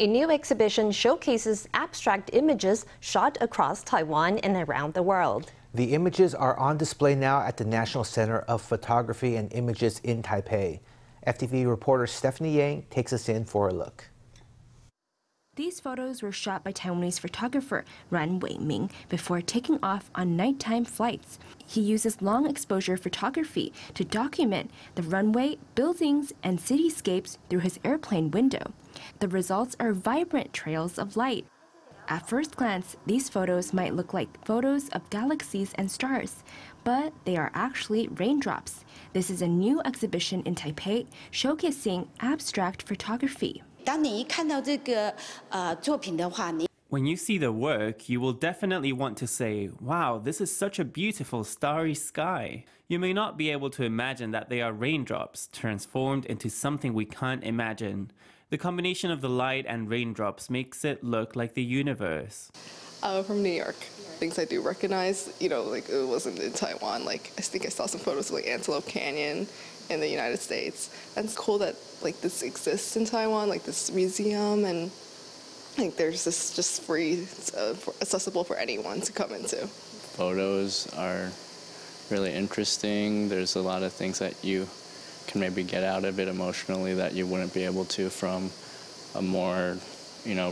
A new exhibition showcases abstract images shot across Taiwan and around the world. The images are on display now at the National Center of Photography and Images in Taipei. FTV reporter Stephany Yang takes us in for a look. These photos were shot by Taiwanese photographer Yuan Wei-ming before taking off on nighttime flights. He uses long exposure photography to document the runway, buildings, and cityscapes through his airplane window. The results are vibrant trails of light. At first glance, these photos might look like photos of galaxies and stars, but they are actually raindrops. This is a new exhibition in Taipei showcasing abstract photography. When you see the work, you will definitely want to say, wow, this is such a beautiful starry sky. You may not be able to imagine that they are raindrops transformed into something we can't imagine. The combination of the light and raindrops makes it look like the universe. From New York, things I do recognize, like it wasn't in Taiwan. Like I think I saw some photos of like Antelope Canyon in the United States. And it's cool that like this exists in Taiwan, like this museum, and like there's this just free, accessible for anyone to come into. Photos are really interesting. There's a lot of things that you can maybe get out of it emotionally that you wouldn't be able to from a more,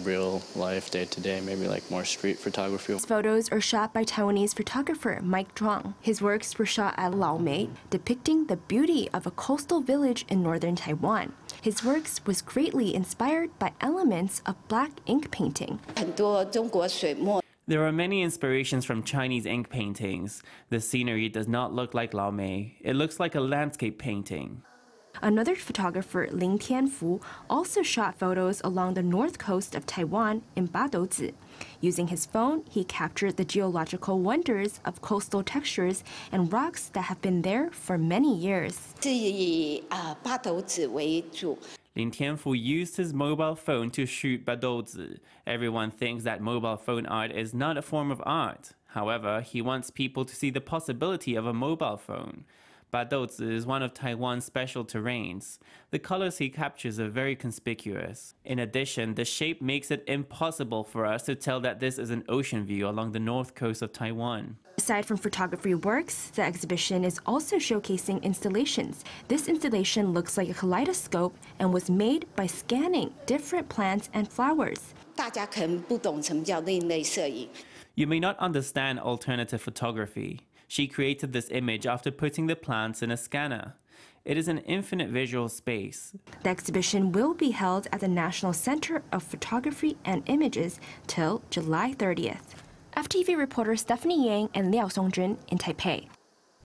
real life day-to-day, maybe like more street photography. These photos are shot by Taiwanese photographer Mike Chuang. His works were shot at Laomei, depicting the beauty of a coastal village in northern Taiwan. His works was greatly inspired by elements of black ink painting. There are many inspirations from Chinese ink paintings. The scenery does not look like Laomei. It looks like a landscape painting. Another photographer, Lin Tien-fu, also shot photos along the north coast of Taiwan in Badouzi. Using his phone, he captured the geological wonders of coastal textures and rocks that have been there for many years. Lin Tien-fu used his mobile phone to shoot Badouzi. Everyone thinks that mobile phone art is not a form of art. However, he wants people to see the possibility of a mobile phone. Badouzi is one of Taiwan's special terrains. The colors he captures are very conspicuous. In addition, the shape makes it impossible for us to tell that this is an ocean view along the north coast of Taiwan. Aside from photography works, the exhibition is also showcasing installations. This installation looks like a kaleidoscope and was made by scanning different plants and flowers. You may not understand alternative photography. She created this image after putting the plants in a scanner. It is an infinite visual space. The exhibition will be held at the National Center of Photography and Images till July 30th. FTV reporter Stephany Yang and Liao Songjun in Taipei.